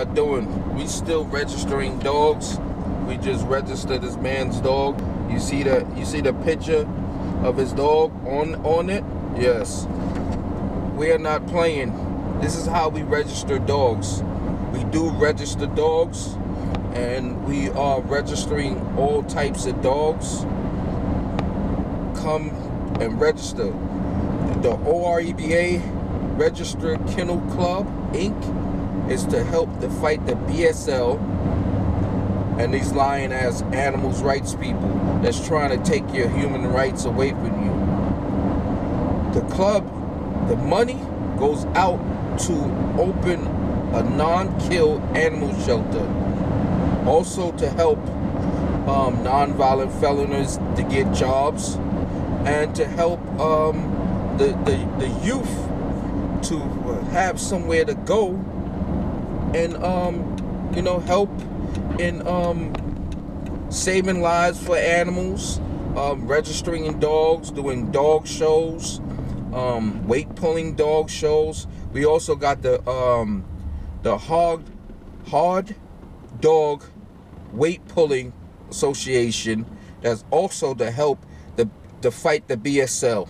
are doing. We still registering dogs. We just registered this man's dog. You see the picture of his dog on it? Yes. We are not playing. This is how we register dogs. We do register dogs, and we are registering all types of dogs. Come and register. The OREBA Registered Kennel Club, Inc. is to help to fight the BSL and these lying-ass animals rights people that's trying to take your human rights away from you. The club, the money goes out to open a non-kill animal shelter. Also to help non-violent feloners to get jobs, and to help the youth to have somewhere to go, and you know, help in saving lives for animals, registering dogs, doing dog shows, weight pulling dog shows. We also got the hard dog weight pulling association. That's also to help to fight the BSL.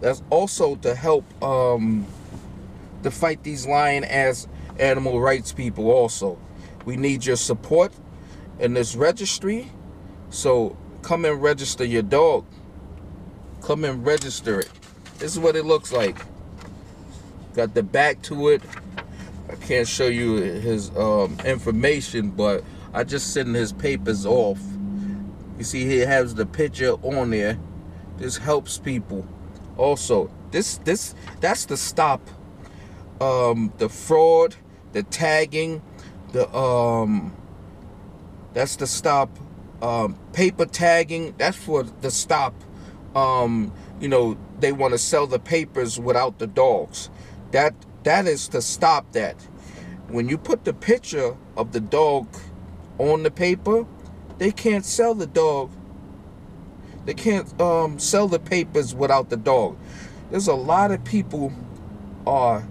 That's also to help to fight these lying ass animal rights people also. We need your support in this registry. So come and register your dog. Come and register it. This is what it looks like. Got the back to it. I can't show you his information, but I just sent his papers off. You see he has the picture on there. This helps people. Also, that's to stop the fraud, the tagging, the that's to stop paper tagging. That's for the stop. You know, they want to sell the papers without the dogs. That is to stop that. When you put the picture of the dog on the paper, they can't sell the dog. They can't sell the papers without the dog. There's a lot of people are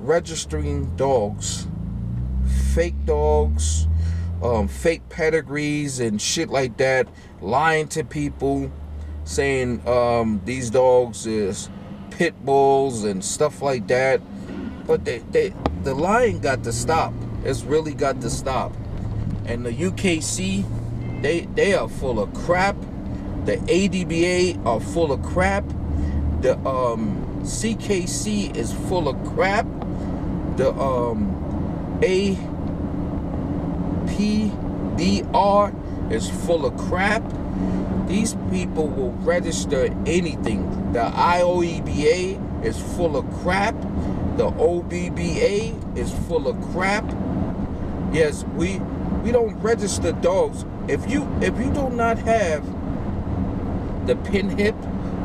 registering dogs, fake dogs, fake pedigrees and shit like that, lying to people, saying these dogs is pit bulls and stuff like that. But the lying got to stop. It's really got to stop. And the UKC, They are full of crap. The ADBA are full of crap. The CKC is full of crap. The APDR is full of crap. These people will register anything. The IOEBA is full of crap. The OBBA is full of crap. Yes, we don't register dogs. If you do not have the PennHip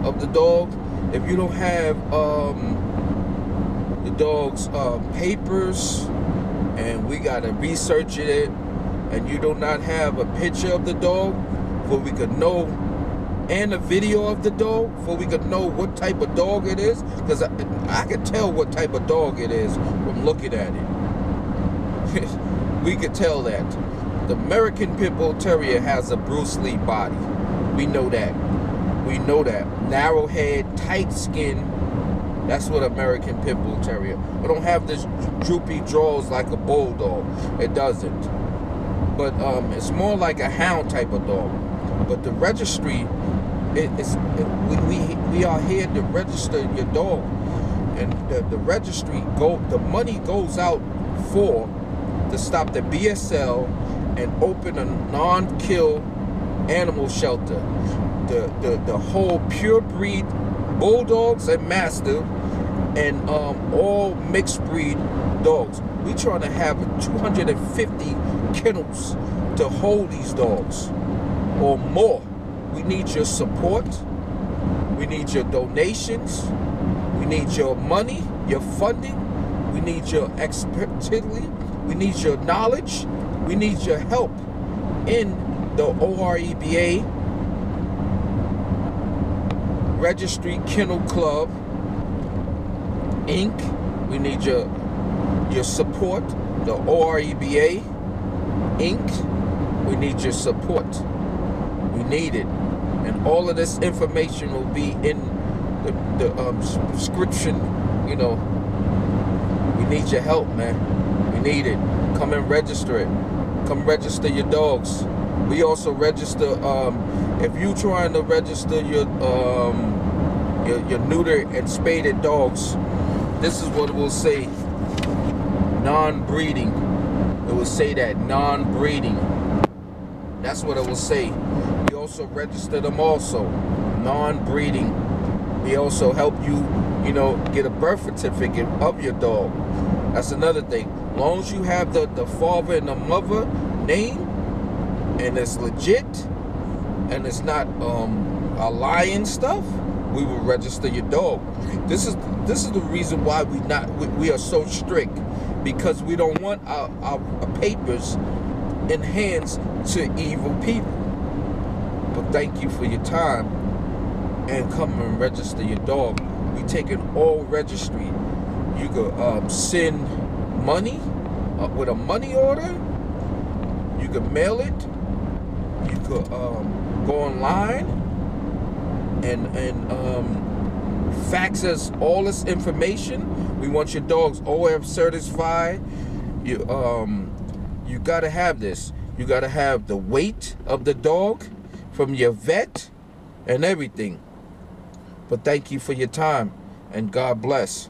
of the dog, if you don't have the dog's papers, and we gotta research it, and you do not have a picture of the dog, for we could know, and a video of the dog, for we could know what type of dog it is, because I could tell what type of dog it is from looking at it. We could tell that. The American Pit Bull Terrier has a Bruce Lee body. We know that. We know that. Narrow head, tight skin. That's what American Pit Bull Terrier. It don't have this droopy jaws like a bulldog. It doesn't. But it's more like a hound type of dog. But the registry, we are here to register your dog, and the registry the money goes out to stop the BSL. And open a non-kill animal shelter. The whole pure breed bulldogs and mastiff, and all mixed breed dogs. We trying to have 250 kennels to hold these dogs or more. We need your support. We need your donations. We need your money, your funding. We need your expertise. We need your knowledge. We need your help in the OREBA Registry Kennel Club, Inc. We need your your support, the OREBA, INC. We need your support. We need it. And all of this information will be in the subscription, you know. We need your help, man. We need it. Come and register it. Come register your dogs. We also register, if you're trying to register your neutered and spaded dogs, this is what it will say, non-breeding. It will say that, non-breeding. That's what it will say. We also register them also, non-breeding. We also help you, you know, get a birth certificate of your dog. That's another thing. As long as you have the father and the mother name, and it's legit, and it's not a lying stuff, we will register your dog. This is the reason why we are so strict, because we don't want our papers in hands to evil people. But thank you for your time, and come and register your dog. We taking all registry. You can send money with a money order. You can mail it. You could go online and fax us all this information. We want your dogs OF certified. You gotta have this. You gotta have the weight of the dog from your vet and everything. But thank you for your time, and God bless.